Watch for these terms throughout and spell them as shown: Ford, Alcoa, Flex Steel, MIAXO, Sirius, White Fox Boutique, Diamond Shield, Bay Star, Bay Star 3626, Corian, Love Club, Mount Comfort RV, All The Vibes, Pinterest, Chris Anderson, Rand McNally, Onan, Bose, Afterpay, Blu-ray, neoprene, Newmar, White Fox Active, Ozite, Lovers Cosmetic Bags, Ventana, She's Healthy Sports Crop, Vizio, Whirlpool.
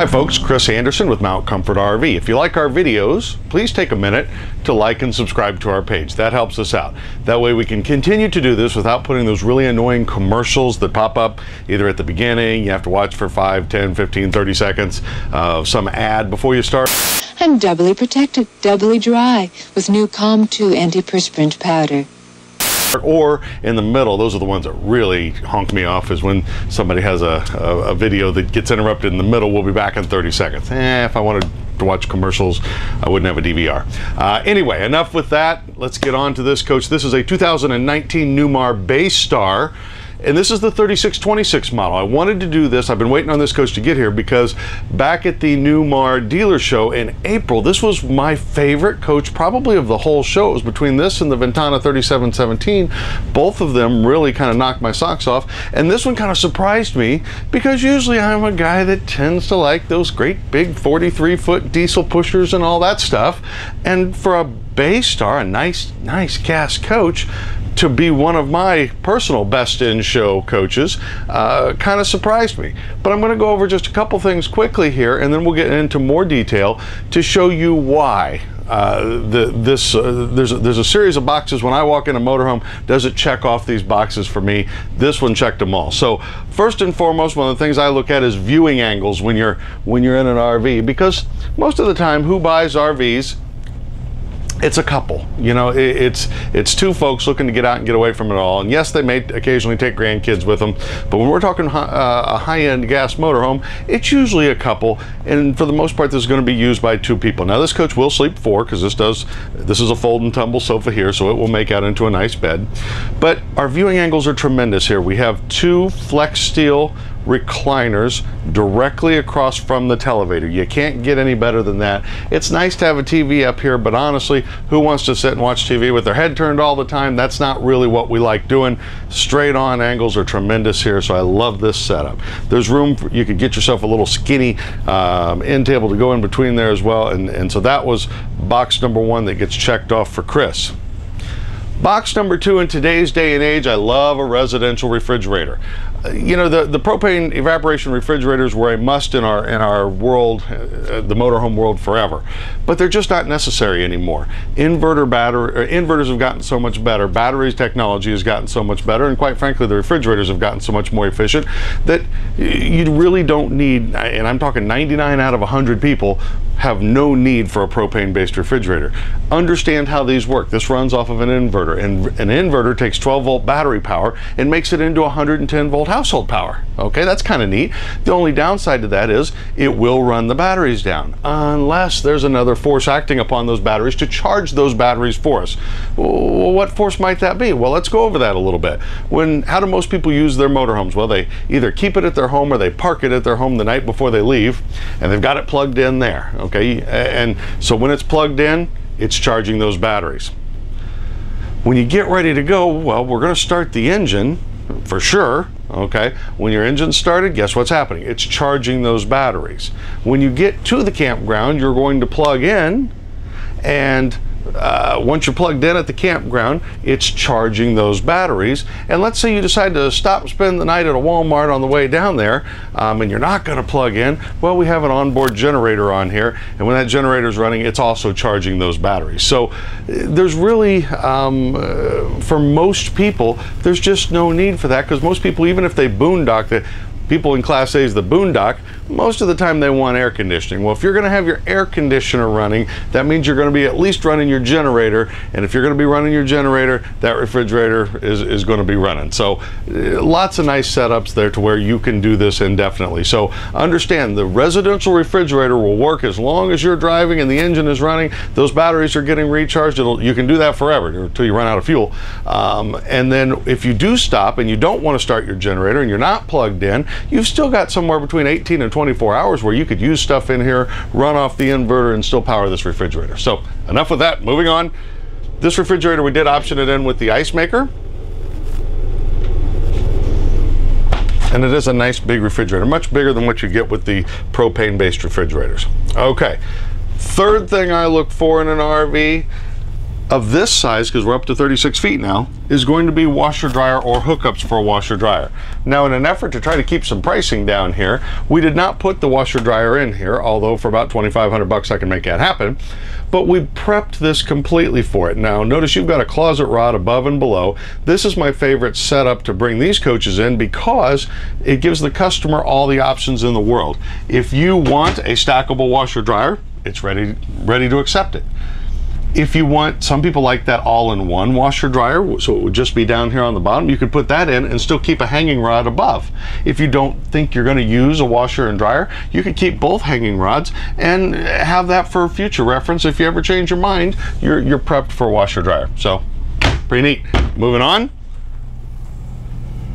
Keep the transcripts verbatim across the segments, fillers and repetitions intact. Hi folks, Chris Anderson with Mount Comfort R V. If you like our videos, please take a minute to like and subscribe to our page. That helps us out. That way we can continue to do this without putting those really annoying commercials that pop up either at the beginning, you have to watch for five, ten, fifteen, thirty seconds of some ad before you start. I'm doubly protected, doubly dry with new Calm two antiperspirant powder. Or in the middle, those are the ones that really honk me off, is when somebody has a, a, a video that gets interrupted in the middle. We'll be back in thirty seconds. Eh, if I wanted to watch commercials, I wouldn't have a D V R. Uh, anyway, enough with that. Let's get on to this coach. This is a two thousand nineteen Newmar Bay Star, and this is the thirty-six twenty-six model. I wanted to do this. I've been waiting on this coach to get here because back at the Newmar dealer show in April, this was my favorite coach probably of the whole show. It was between this and the Ventana thirty-seven seventeen. Both of them really kind of knocked my socks off. And this one kind of surprised me because usually I'm a guy that tends to like those great big forty-three foot diesel pushers and all that stuff. And for a Bay Star, a nice, nice gas coach, to be one of my personal best in show coaches uh, kind of surprised me. But I'm going to go over just a couple things quickly here, and then we'll get into more detail to show you why uh, the, this uh, there's, a, there's a series of boxes. When I walk in a motorhome, does it check off these boxes for me? This one checked them all. So first and foremost, one of the things I look at is viewing angles when you're when you're in an R V, because most of the time who buys R Vs? It's a couple, you know, it's it's two folks looking to get out and get away from it all. And yes, they may occasionally take grandkids with them, but when we're talking uh, a high-end gas motorhome, it's usually a couple, and for the most part, this is going to be used by two people. Now, this coach will sleep four, because this does, this is a fold and tumble sofa here, so it will make out into a nice bed. But our viewing angles are tremendous here. We have two Flex Steel recliners directly across from the televator. You can't get any better than that. It's nice to have a T V up here, but honestly, who wants to sit and watch T V with their head turned all the time? That's not really what we like doing. Straight on angles are tremendous here, so I love this setup. There's room for, you could get yourself a little skinny um, end table to go in between there as well, and, and so that was box number one that gets checked off for Chris. Box number two, in today's day and age, I love a residential refrigerator. You know, the, the propane evaporation refrigerators were a must in our in our world, uh, the motorhome world, forever. But they're just not necessary anymore. Inverter battery, inverters have gotten so much better. Batteries technology has gotten so much better. And quite frankly, the refrigerators have gotten so much more efficient that you really don't need, and I'm talking ninety-nine out of a hundred people, have no need for a propane-based refrigerator. Understand how these work. This runs off of an inverter, and an inverter takes twelve volt battery power and makes it into one hundred ten volt household power. Okay, that's kind of neat. The only downside to that is it will run the batteries down, unless there's another force acting upon those batteries to charge those batteries for us. Well, what force might that be? Well, let's go over that a little bit. When, how do most people use their motorhomes? Well, they either keep it at their home or they park it at their home the night before they leave, and they've got it plugged in there. Okay? Okay, and so when it's plugged in, it's charging those batteries. When you get ready to go, well, we're going to start the engine for sure. Okay, when your engine's started, guess what's happening? It's charging those batteries. When you get to the campground, you're going to plug in, and Uh, once you're plugged in at the campground, it's charging those batteries. And let's say you decide to stop and spend the night at a Walmart on the way down there, um, and you're not going to plug in. Well, we have an onboard generator on here, and when that generator's running, it's also charging those batteries. So there's really, um, uh, for most people, there's just no need for that, because most people, even if they boondock, the people in Class A's, the boondock, most of the time they want air conditioning. Well, if you're going to have your air conditioner running, that means you're going to be at least running your generator. And if you're going to be running your generator, that refrigerator is, is going to be running. So lots of nice setups there to where you can do this indefinitely. So understand, the residential refrigerator will work as long as you're driving and the engine is running. Those batteries are getting recharged. It'll, you can do that forever until you run out of fuel. Um, and then if you do stop and you don't want to start your generator and you're not plugged in, you've still got somewhere between eighteen and twenty-four hours where you could use stuff in here, run off the inverter, and still power this refrigerator. So enough with that, moving on. This refrigerator, we did option it in with the ice maker. And it is a nice big refrigerator, much bigger than what you get with the propane-based refrigerators. Okay, third thing I look for in an R V, of this size, because we're up to thirty-six feet now, is going to be washer dryer or hookups for a washer dryer. Now, in an effort to try to keep some pricing down here, we did not put the washer dryer in here, although for about twenty-five hundred bucks I can make that happen, but we prepped this completely for it. Now, notice you've got a closet rod above and below. This is my favorite setup to bring these coaches in because it gives the customer all the options in the world. If you want a stackable washer dryer, it's ready, ready to accept it. If you want, some people like that all-in-one washer dryer, so it would just be down here on the bottom. You could put that in and still keep a hanging rod above. If you don't think you're going to use a washer and dryer, you could keep both hanging rods and have that for future reference. If you ever change your mind, you're, you're prepped for a washer dryer. So, pretty neat. Moving on.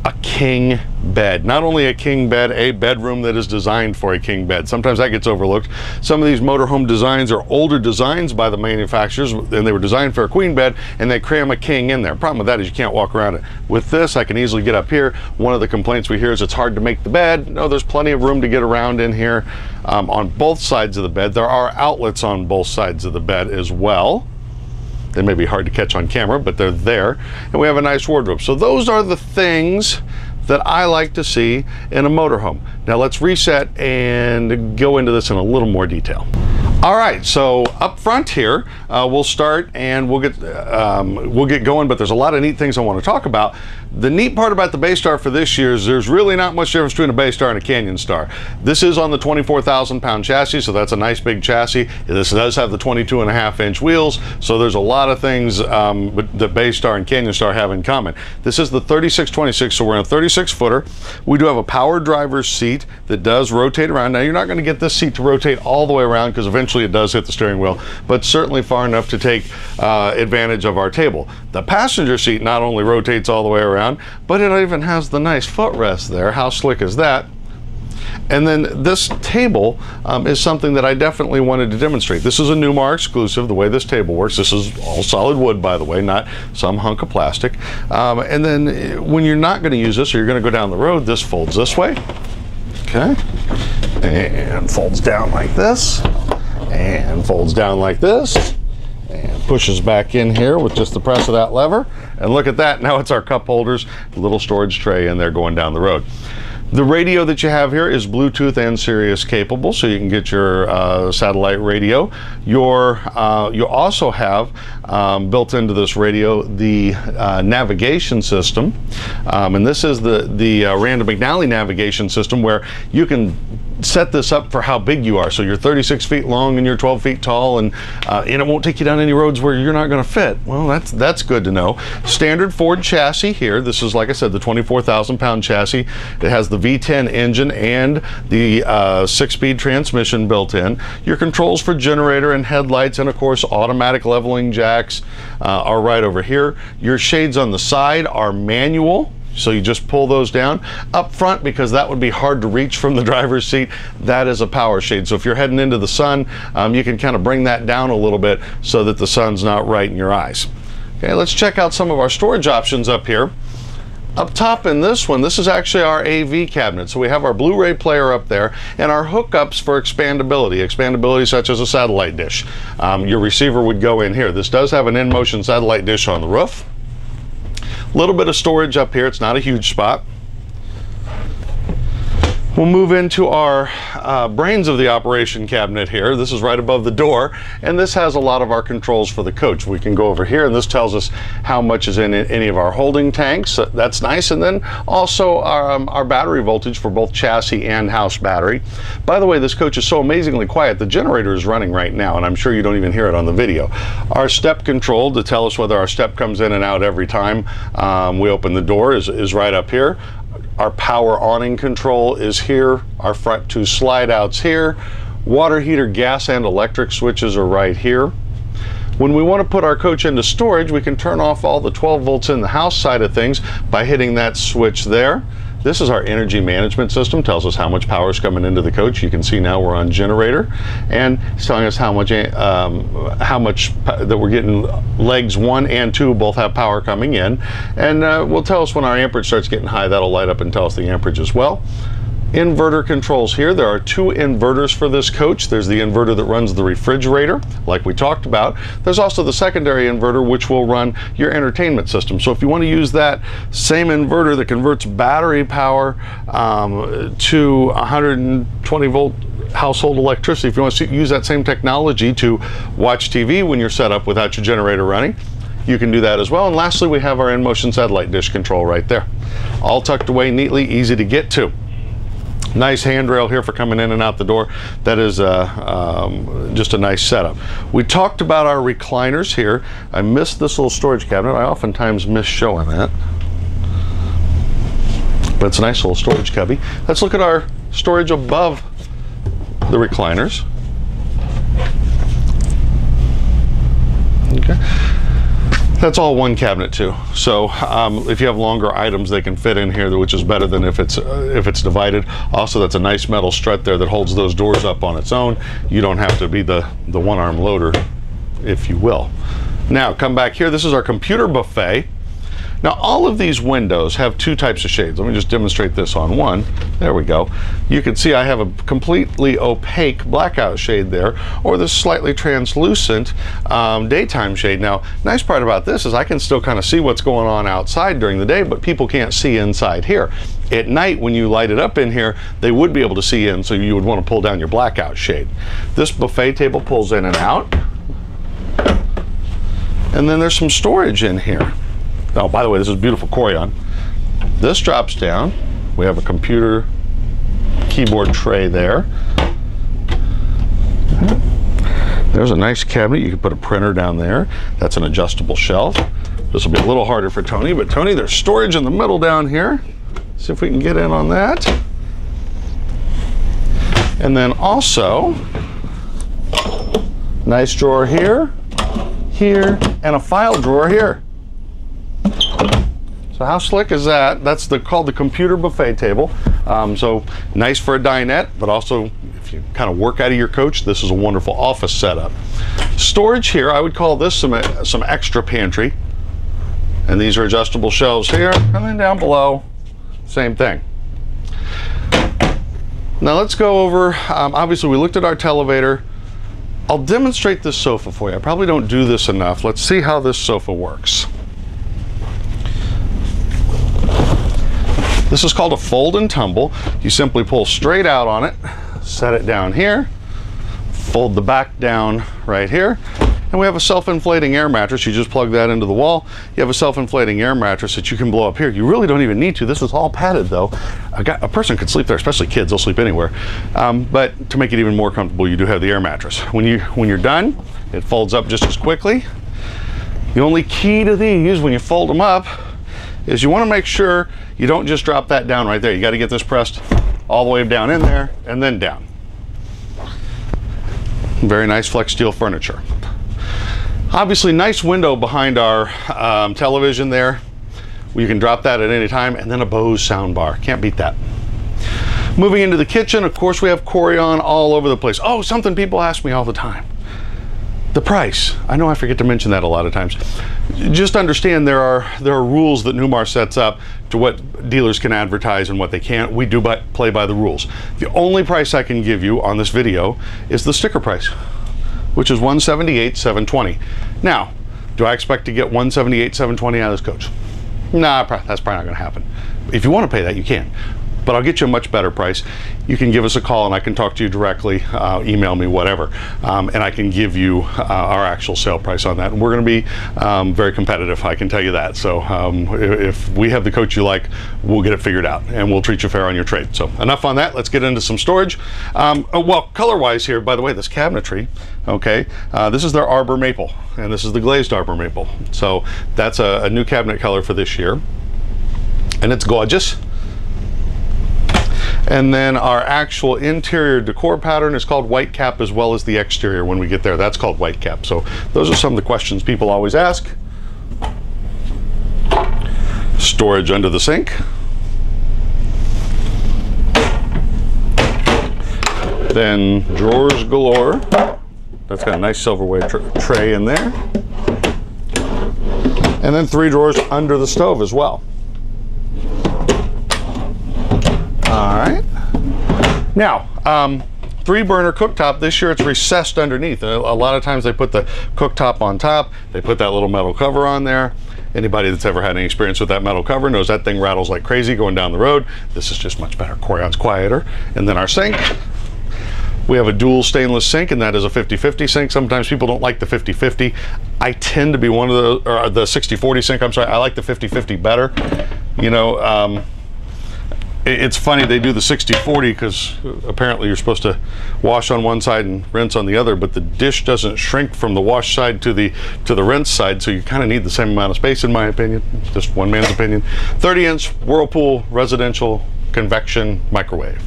A king bed. Not only a king bed, a bedroom that is designed for a king bed. Sometimes that gets overlooked. Some of these motorhome designs are older designs by the manufacturers, and they were designed for a queen bed, and they cram a king in there. Problem with that is you can't walk around it. With this, I can easily get up here. One of the complaints we hear is it's hard to make the bed. No, there's plenty of room to get around in here. Um, on both sides of the bed, there are outlets on both sides of the bed as well. They may be hard to catch on camera, but they're there. And we have a nice wardrobe. So those are the things that I like to see in a motorhome. Now let's reset and go into this in a little more detail. All right, so up front here, uh, we'll start and we'll get um, we'll get going, but there's a lot of neat things I want to talk about. The neat part about the Bay Star for this year is there's really not much difference between a Bay Star and a Canyon Star. This is on the twenty-four thousand pound chassis, so that's a nice big chassis. This does have the twenty-two and a half inch wheels, so there's a lot of things um, that Bay Star and Canyon Star have in common. This is the thirty-six twenty-six, so we're in a thirty-six footer. We do have a power driver's seat that does rotate around. Now, you're not going to get this seat to rotate all the way around because eventually it does hit the steering wheel, but certainly far enough to take uh, advantage of our table. The passenger seat not only rotates all the way around, but it even has the nice footrest there. How slick is that? And then this table um, is something that I definitely wanted to demonstrate. This is a Newmar exclusive, the way this table works. This is all solid wood, by the way, not some hunk of plastic. Um, and then when you're not going to use this or you're going to go down the road, this folds this way, okay, and folds down like this, and folds down like this, and pushes back in here with just the press of that lever. And look at that, now it's our cup holders, a little storage tray in there going down the road. The radio that you have here is Bluetooth and Sirius capable, so you can get your uh, satellite radio. Your, uh, you also have um, built into this radio the uh, navigation system, um, and this is the, the uh, Rand McNally navigation system, where you can set this up for how big you are. So you're thirty-six feet long and you're twelve feet tall, and, uh, and it won't take you down any roads where you're not going to fit. Well, that's, that's good to know. Standard Ford chassis here. This is, like I said, the twenty-four thousand pound chassis. It has the V ten engine and the uh, six-speed transmission built in. Your controls for generator and headlights, and of course automatic leveling jacks uh, are right over here. Your shades on the side are manual, so you just pull those down. Up front, because that would be hard to reach from the driver's seat, that is a power shade. So if you're heading into the sun, um, you can kind of bring that down a little bit so that the sun's not right in your eyes. Okay, let's check out some of our storage options up here. Up top in this one, this is actually our A V cabinet. So we have our Blu-ray player up there and our hookups for expandability. Expandability such as a satellite dish. Um, your receiver would go in here. This does have an in-motion satellite dish on the roof. Little bit of storage up here. It's not a huge spot. We'll move into our uh, brains of the operation cabinet here. This is right above the door, and this has a lot of our controls for the coach. We can go over here, and this tells us how much is in any of our holding tanks. That's nice. And then also our, um, our battery voltage for both chassis and house battery. By the way, this coach is so amazingly quiet. The generator is running right now, and I'm sure you don't even hear it on the video. Our step control to tell us whether our step comes in and out every time um, we open the door is, is right up here. Our power awning control is here. Our front two slide outs here. Water heater, gas, and electric switches are right here. When we want to put our coach into storage, we can turn off all the twelve volts in the house side of things by hitting that switch there. This is our energy management system. Tells us how much power is coming into the coach. You can see now we're on generator, and it's telling us how much um, how much that we're getting. Legs one and two both have power coming in, and uh, will tell us when our amperage starts getting high. That'll light up and tell us the amperage as well. inverter controls here. There are two inverters for this coach. There's the inverter that runs the refrigerator, like we talked about. There's also the secondary inverter, which will run your entertainment system. So if you want to use that same inverter that converts battery power um, to one hundred twenty volt household electricity, if you want to use that same technology to watch T V when you're set up without your generator running, you can do that as well. And lastly, we have our in-motion satellite dish control right there. All tucked away neatly, easy to get to. Nice handrail here for coming in and out the door. That is uh, um, just a nice setup. We talked about our recliners here. I missed this little storage cabinet. I oftentimes miss showing that. But it's a nice little storage cubby. Let's look at our storage above the recliners. Okay. That's all one cabinet too. So um, if you have longer items, they can fit in here, which is better than if it's uh, if it's divided. Also, that's a nice metal strut there that holds those doors up on its own. You don't have to be the, the one-arm loader, if you will. Now, come back here. This is our computer buffet. Now, all of these windows have two types of shades. Let me just demonstrate this on one. There we go. You can see I have a completely opaque blackout shade there, or this slightly translucent um, daytime shade. Now, nice part about this is I can still kind of see what's going on outside during the day, but people can't see inside here. At night, when you light it up in here, they would be able to see in, so you would want to pull down your blackout shade. This buffet table pulls in and out. And then there's some storage in here. Oh, by the way, this is beautiful Corian. This drops down. We have a computer keyboard tray there. There's a nice cabinet. You can put a printer down there. That's an adjustable shelf. This will be a little harder for Tony, but Tony, there's storage in the middle down here. See if we can get in on that. And then also, nice drawer here, here, and a file drawer here. So how slick is that? That's the, called the computer buffet table. Um, so nice for a dinette, but also if you kind of work out of your coach, this is a wonderful office setup. Storage here, I would call this some, some extra pantry. And these are adjustable shelves here, and then down below, same thing. Now let's go over, um, obviously we looked at our televator. I'll demonstrate this sofa for you. I probably don't do this enough. Let's see how this sofa works. This is called a fold and tumble. You simply pull straight out on it, set it down here, fold the back down right here, and we have a self-inflating air mattress. You just plug that into the wall. You have a self-inflating air mattress that you can blow up here. You really don't even need to. This is all padded though. A, guy, a person could sleep there, especially kids. They'll sleep anywhere. Um, but to make it even more comfortable, you do have the air mattress. When, you, when you're done, it folds up just as quickly. The only key to these when you fold them up is you want to make sure you don't just drop that down right there. You got to get this pressed all the way down in there and then down. Very nice Flex Steel furniture. Obviously, nice window behind our um, television there. You can drop that at any time, and then a Bose sound bar. Can't beat that. Moving into the kitchen, of course, we have Corian all over the place. Oh, something people ask me all the time. The price. I know I forget to mention that a lot of times. Just understand there are there are rules that Newmar sets up to what dealers can advertise and what they can't. We do but play by the rules. The only price I can give you on this video is the sticker price, which is one seventy-eight seven twenty. Now, do I expect to get one seventy-eight seven twenty out of this coach? Nah, that's probably not going to happen. If you want to pay that, you can. But I'll get you a much better price. You can give us a call and I can talk to you directly, uh, email me, whatever, um, and I can give you uh, our actual sale price on that. And we're going to be um, very competitive, I can tell you that. So um, if we have the coach you like, we'll get it figured out and we'll treat you fair on your trade. So enough on that, let's get into some storage. Um, oh, well, color-wise here, by the way, this cabinetry, okay, uh, this is their Arbor Maple, and this is the glazed Arbor Maple. So that's a, a new cabinet color for this year, and it's gorgeous. And then our actual interior decor pattern is called white cap, as well as the exterior when we get there. That's called white cap. So those are some of the questions people always ask. Storage under the sink. Then drawers galore. That's got a nice silverware tr tray in there. And then three drawers under the stove as well. All right, Now, um, three burner cooktop, this year it's recessed underneath. A lot of times they put the cooktop on top, they put that little metal cover on there. Anybody that's ever had any experience with that metal cover knows that thing rattles like crazy going down the road. This is just much better. Corian's quieter. And then our sink. We have a dual stainless sink, and that is a fifty fifty sink. Sometimes people don't like the fifty fifty. I tend to be one of the, or the sixty forty sink, I'm sorry. I like the fifty fifty better. You know, um, it, it's funny they do the sixty forty because apparently you're supposed to wash on one side and rinse on the other, but the dish doesn't shrink from the wash side to the, to the rinse side, so you kind of need the same amount of space in my opinion, just one man's opinion. thirty inch Whirlpool residential convection microwave.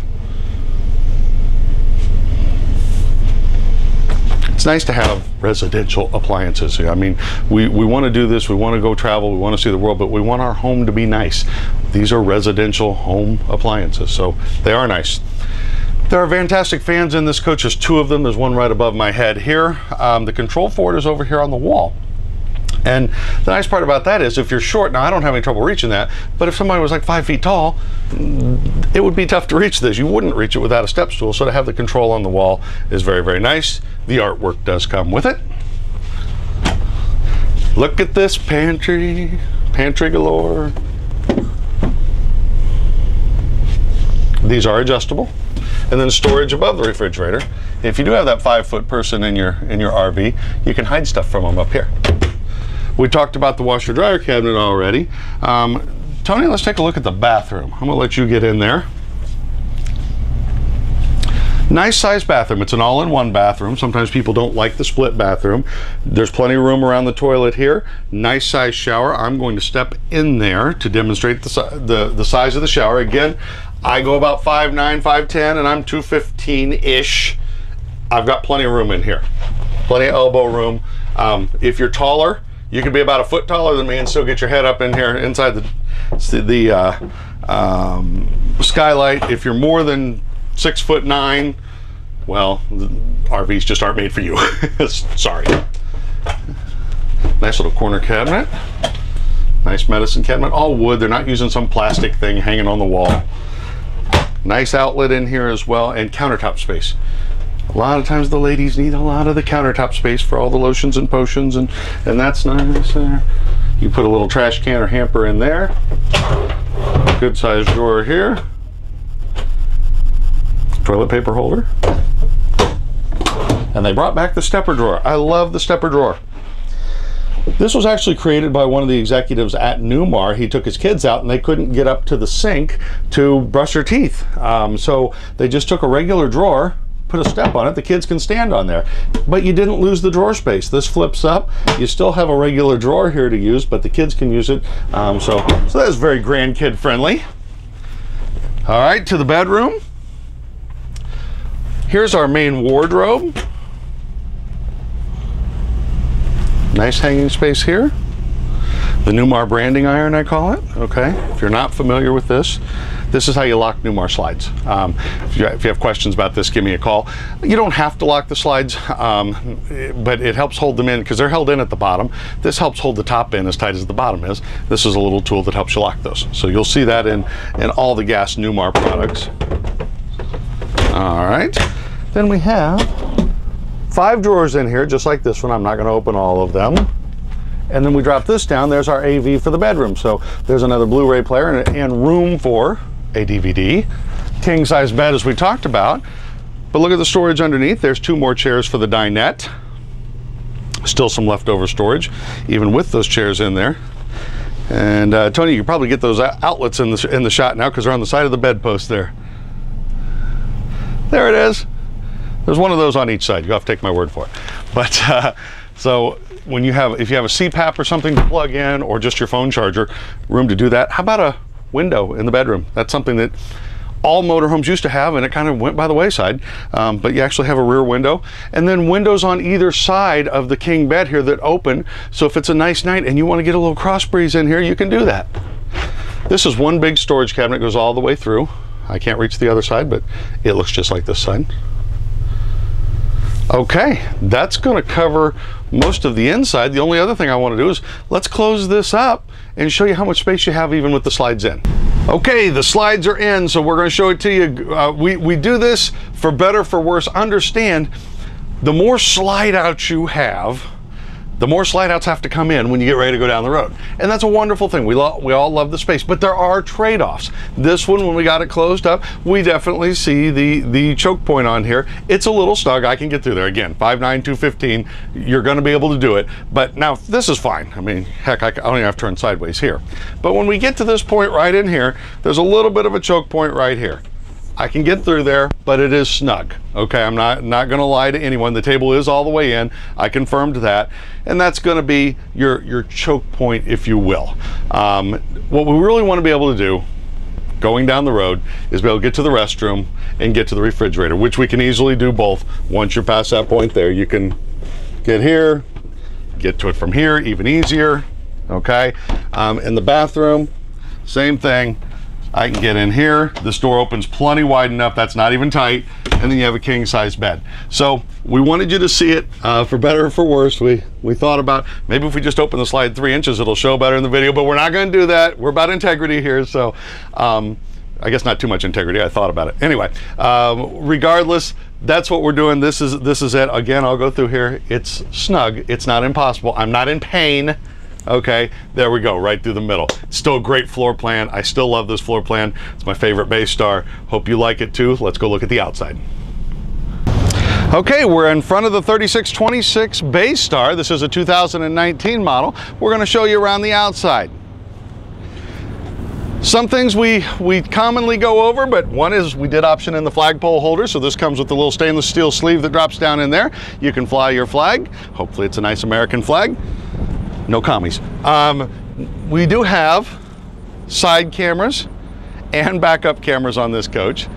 It's nice to have residential appliances. I mean, we, we want to do this, we want to go travel, we want to see the world, but we want our home to be nice. These are residential home appliances, so they are nice. There are fantastic fans in this coach. There's two of them. There's one right above my head here. Um, the control for it is over here on the wall. And the nice part about that is if you're short, now I don't have any trouble reaching that, but if somebody was like five feet tall, it would be tough to reach this. You wouldn't reach it without a step stool, so to have the control on the wall is very, very nice. The artwork does come with it. Look at this pantry, pantry galore. These are adjustable. And then storage above the refrigerator. If you do have that five foot person in your, in your R V, you can hide stuff from them up here. We talked about the washer dryer cabinet already. Um, Tony, let's take a look at the bathroom. I'm gonna let you get in there. Nice size bathroom. It's an all-in-one bathroom. Sometimes people don't like the split bathroom. There's plenty of room around the toilet here. Nice size shower. I'm going to step in there to demonstrate the, the, the size of the shower. Again, I go about five nine, five ten, and I'm two fifteen-ish. I've got plenty of room in here. Plenty of elbow room. Um, if you're taller, you can be about a foot taller than me and still get your head up in here inside the, the uh, um, skylight. If you're more than six foot nine, well, R Vs just aren't made for you. Sorry. Nice little corner cabinet. Nice medicine cabinet. All wood. They're not using some plastic thing hanging on the wall. Nice outlet in here as well, and countertop space. A lot of times the ladies need a lot of the countertop space for all the lotions and potions, and, and that's nice there. You put a little trash can or hamper in there. Good size drawer here. Toilet paper holder. And they brought back the stepper drawer. I love the stepper drawer. This was actually created by one of the executives at Newmar. He took his kids out and they couldn't get up to the sink to brush their teeth. Um, so they just took a regular drawer, put a step on it, the kids can stand on there. But you didn't lose the drawer space. This flips up. You still have a regular drawer here to use, but the kids can use it. Um, so, so that is very grandkid friendly. All right, to the bedroom. Here's our main wardrobe. Nice hanging space here. The Newmar branding iron, I call it. Okay, if you're not familiar with this, this is how you lock Newmar slides. Um, if, you, if you have questions about this, give me a call. You don't have to lock the slides, um, but it helps hold them in because they're held in at the bottom. This helps hold the top in as tight as the bottom is. This is a little tool that helps you lock those. So you'll see that in, in all the gas Newmar products. All right, then we have five drawers in here, just like this one. I'm not gonna open all of them. And then we drop this down, there's our A V for the bedroom. So there's another Blu-ray player and, and room for a D V D. King size bed as we talked about, but look at the storage underneath. There's two more chairs for the dinette. Still some leftover storage, even with those chairs in there. And uh, Tony, you can probably get those outlets in the, in the shot now because they're on the side of the bedpost there. There it is. There's one of those on each side. You have to take my word for it. But uh, so when you have, if you have a C PAP or something to plug in or just your phone charger, room to do that. How about a window in the bedroom? That's something that all motorhomes used to have and it kind of went by the wayside, um, but you actually have a rear window and then windows on either side of the king bed here that open. So if it's a nice night and you want to get a little cross breeze in here, you can do that. This is one big storage cabinet, goes all the way through. I can't reach the other side, but it looks just like this side. Okay, that's gonna cover most of the inside. The only other thing I wanna do is let's close this up and show you how much space you have even with the slides in. Okay, the slides are in, so we're going to show it to you. Uh, we, we do this for better, for worse. Understand, the more slide outs you have, the more slide outs have to come in when you get ready to go down the road. And that's a wonderful thing. We, lo we all love the space, but there are trade-offs. This one, when we got it closed up, we definitely see the, the choke point on here. It's a little snug. I can get through there. Again, five nine, two fifteen, you're gonna be able to do it. But now this is fine. I mean, heck, I, I don't even have to turn sideways here. But when we get to this point right in here, there's a little bit of a choke point right here. I can get through there, but it is snug. Okay, I'm not, not gonna lie to anyone. The table is all the way in, I confirmed that. And that's gonna be your, your choke point, if you will. Um, what we really wanna be able to do going down the road is be able to get to the restroom and get to the refrigerator, which we can easily do both. Once you're past that point there, you can get here, get to it from here, even easier, okay? Um, in the bathroom, same thing. I can get in here, this door opens plenty wide enough, that's not even tight, and then you have a king-size bed. So we wanted you to see it, uh, for better or for worse. We we thought about, maybe if we just open the slide three inches, it'll show better in the video, but we're not gonna do that. We're about integrity here, so um, I guess not too much integrity, I thought about it. Anyway, um, regardless, that's what we're doing. This is, this is it. Again, I'll go through here. It's snug, it's not impossible. I'm not in pain. Okay, there we go, right through the middle. Still a great floor plan. I still love this floor plan. It's my favorite Bay Star. Hope you like it too. Let's go look at the outside. Okay, we're in front of the thirty-six twenty-six Bay Star. This is a two thousand nineteen model. We're gonna show you around the outside. Some things we, we commonly go over, but one is we did option in the flagpole holder, so this comes with a little stainless steel sleeve that drops down in there. You can fly your flag. Hopefully it's a nice American flag. No commies. Um, we do have side cameras and backup cameras on this coach.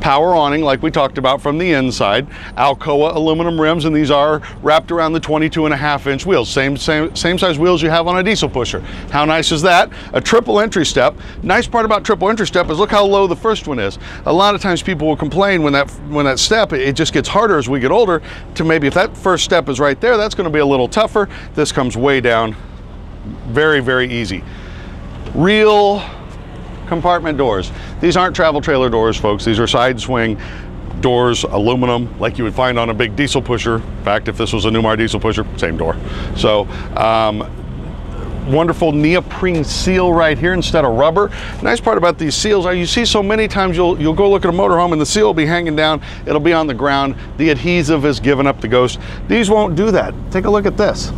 Power awning, like we talked about, from the inside. Alcoa aluminum rims, and these are wrapped around the twenty-two and a half inch wheels. Same, same, same size wheels you have on a diesel pusher. How nice is that? A triple entry step. Nice part about triple entry step is look how low the first one is. A lot of times people will complain when that, when that step, it just gets harder as we get older to maybe if that first step is right there, that's gonna be a little tougher. This comes way down, very, very easy. Real compartment doors. These aren't travel trailer doors, folks. These are side swing doors, aluminum, like you would find on a big diesel pusher. In fact, if this was a Newmar diesel pusher, same door. So, um, wonderful neoprene seal right here instead of rubber. Nice part about these seals are you see so many times you'll you'll go look at a motorhome and the seal will be hanging down. It'll be on the ground. The adhesive has given up the ghost. These won't do that. Take a look at this.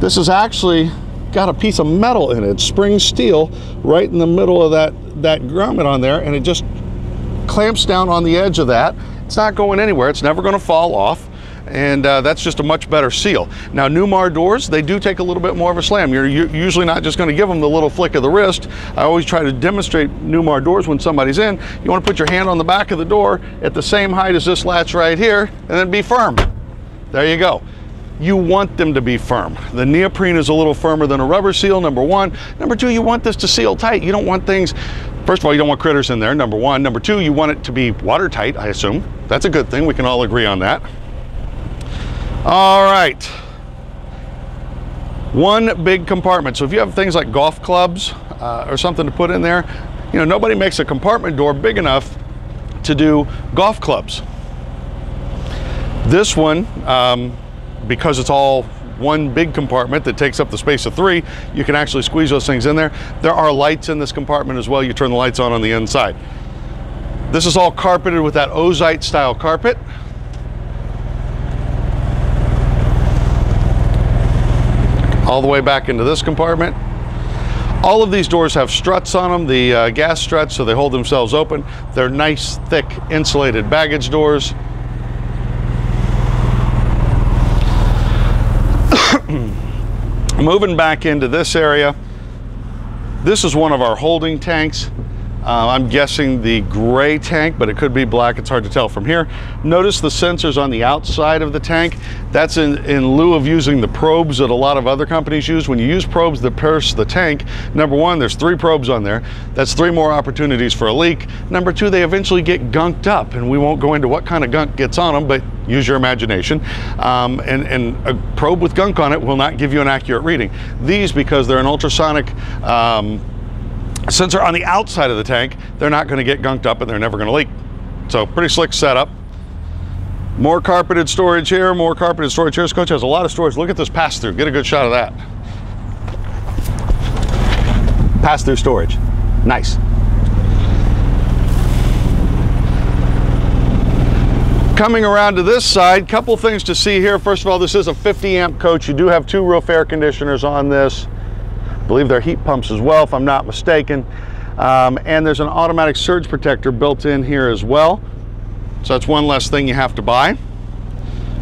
This is actually got a piece of metal in it, spring steel, right in the middle of that, that grommet on there, and it just clamps down on the edge of that. It's not going anywhere, it's never gonna fall off, and uh, that's just a much better seal. Now, Newmar doors, they do take a little bit more of a slam. You're usually not just gonna give them the little flick of the wrist. I always try to demonstrate Newmar doors when somebody's in. You wanna put your hand on the back of the door at the same height as this latch right here, and then be firm. There you go. You want them to be firm. The neoprene is a little firmer than a rubber seal, number one. Number two, you want this to seal tight. You don't want things, first of all, you don't want critters in there, number one. Number two, you want it to be watertight, I assume. That's a good thing, we can all agree on that. All right. One big compartment. So if you have things like golf clubs uh, or something to put in there, you know, nobody makes a compartment door big enough to do golf clubs. This one, um, because it's all one big compartment that takes up the space of three, you can actually squeeze those things in there. There are lights in this compartment as well. You turn the lights on on the inside. This is all carpeted with that Ozite style carpet. All the way back into this compartment. All of these doors have struts on them, the uh, gas struts, so they hold themselves open. They're nice, thick, insulated baggage doors. Moving back into this area, this is one of our holding tanks. Uh, I'm guessing the gray tank, but it could be black. It's hard to tell from here. Notice the sensors on the outside of the tank. That's in, in lieu of using the probes that a lot of other companies use. When you use probes that pierce the tank, number one, there's three probes on there. That's three more opportunities for a leak. Number two, they eventually get gunked up, and we won't go into what kind of gunk gets on them, but use your imagination. Um, and, and a probe with gunk on it will not give you an accurate reading. These, because they're an ultrasonic um, sensor on the outside of the tank, they're not going to get gunked up and they're never going to leak. So pretty slick setup. More carpeted storage here, more carpeted storage here. This coach has a lot of storage. Look at this pass-through. Get a good shot of that. Pass-through storage. Nice. Coming around to this side, couple things to see here. First of all, this is a fifty amp coach. You do have two roof air conditioners on this. I believe they're heat pumps as well, if I'm not mistaken. Um, and there's an automatic surge protector built in here as well. So that's one less thing you have to buy.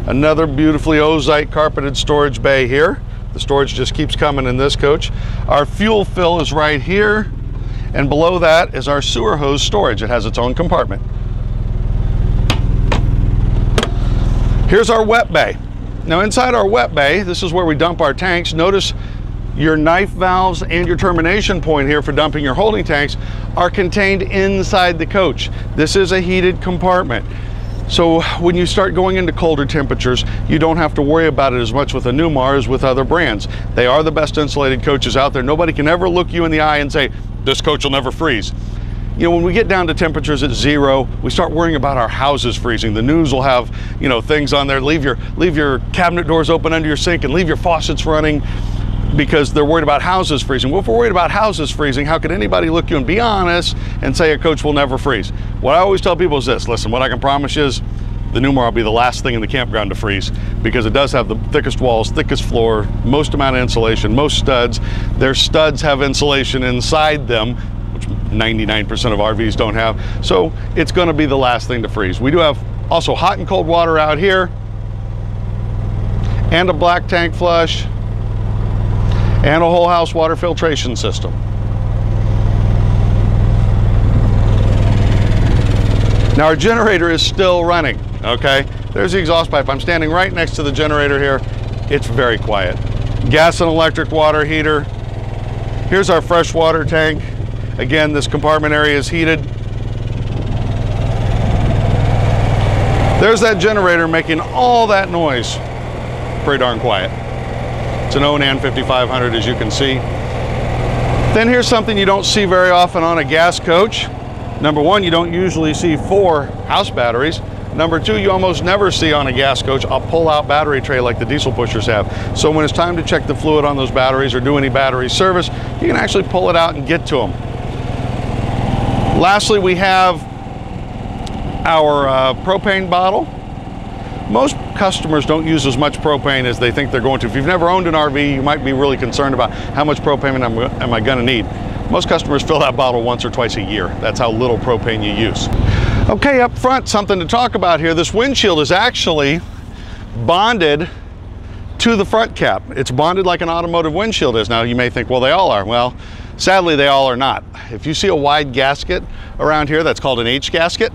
Another beautifully Ozite carpeted storage bay here. The storage just keeps coming in this coach. Our fuel fill is right here. And below that is our sewer hose storage. It has its own compartment. Here's our wet bay. Now inside our wet bay, this is where we dump our tanks. Notice your knife valves and your termination point here for dumping your holding tanks are contained inside the coach. This is a heated compartment. So when you start going into colder temperatures, you don't have to worry about it as much with a Newmar as with other brands. They are the best insulated coaches out there. Nobody can ever look you in the eye and say, this coach will never freeze. You know, when we get down to temperatures at zero, we start worrying about our houses freezing. The news will have, you know, things on there. Leave your, leave your cabinet doors open under your sink and leave your faucets running because they're worried about houses freezing. Well, if we're worried about houses freezing, how could anybody look you and be honest and say a coach will never freeze? What I always tell people is this. Listen, what I can promise is the Newmar will be the last thing in the campground to freeze because it does have the thickest walls, thickest floor, most amount of insulation, most studs. Their studs have insulation inside them, ninety-nine percent of R Vs don't have, so it's going to be the last thing to freeze. We do have also hot and cold water out here, and a black tank flush, and a whole house water filtration system. Now our generator is still running, okay? There's the exhaust pipe. I'm standing right next to the generator here. It's very quiet. Gas and electric water heater. Here's our fresh water tank. Again, this compartment area is heated. There's that generator making all that noise. Pretty darn quiet. It's an Onan fifty-five hundred, as you can see. Then here's something you don't see very often on a gas coach. Number one, you don't usually see four house batteries. Number two, you almost never see on a gas coach a pull-out battery tray like the diesel pushers have. So when it's time to check the fluid on those batteries or do any battery service, you can actually pull it out and get to them. Lastly, we have our uh, propane bottle. Most customers don't use as much propane as they think they're going to. If you've never owned an R V, you might be really concerned about how much propane am, am I going to need. Most customers fill that bottle once or twice a year. That's how little propane you use. Okay, up front, something to talk about here. This windshield is actually bonded to the front cap. It's bonded like an automotive windshield is. Now, you may think, well, they all are. Well, sadly, they all are not. If you see a wide gasket around here, that's called an H-gasket.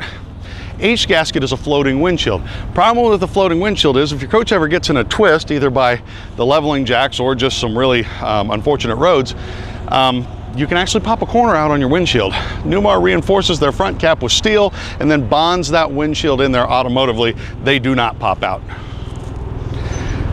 H-gasket is a floating windshield. Problem with the floating windshield is if your coach ever gets in a twist, either by the leveling jacks or just some really um, unfortunate roads, um, you can actually pop a corner out on your windshield. Newmar reinforces their front cap with steel and then bonds that windshield in there automotively. They do not pop out.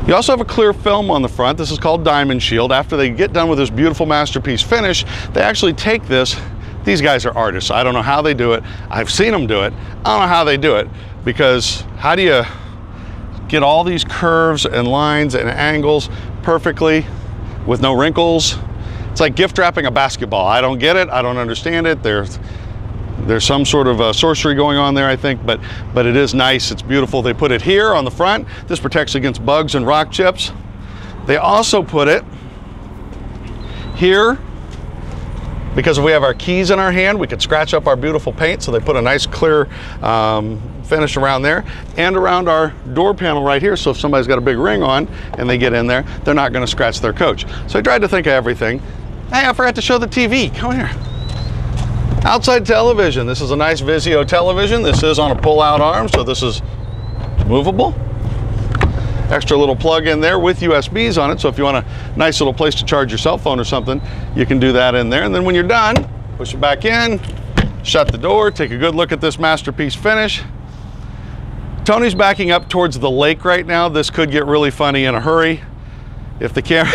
You also have a clear film on the front. This is called Diamond Shield. After they get done with this beautiful masterpiece finish, they actually take this. These guys are artists. I don't know how they do it. I've seen them do it. I don't know how they do it because how do you get all these curves and lines and angles perfectly with no wrinkles? It's like gift wrapping a basketball. I don't get it. I don't understand it. There's There's some sort of uh, sorcery going on there, I think, but, but it is nice. It's beautiful. They put it here on the front. This protects against bugs and rock chips. They also put it here because if we have our keys in our hand, we could scratch up our beautiful paint. So they put a nice clear um, finish around there and around our door panel right here. So if somebody's got a big ring on and they get in there, they're not going to scratch their coach. So I tried to think of everything. Hey, I forgot to show the T V. Come here. Outside television. This is a nice Vizio television. This is on a pull-out arm, so this is movable. Extra little plug in there with U S Bs on it, so if you want a nice little place to charge your cell phone or something, you can do that in there. And then when you're done, push it back in, shut the door, take a good look at this masterpiece finish. Tony's backing up towards the lake right now. This could get really funny in a hurry. If the camera...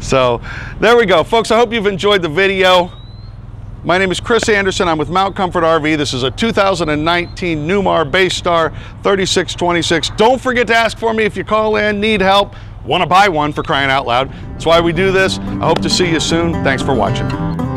So there we go, folks. I hope you've enjoyed the video. My name is Chris Anderson. I'm with Mount Comfort R V. This is a two thousand nineteen Newmar Bay Star thirty-six twenty-six. Don't forget to ask for me if you call in, need help, want to buy one, for crying out loud. That's why we do this. I hope to see you soon. Thanks for watching.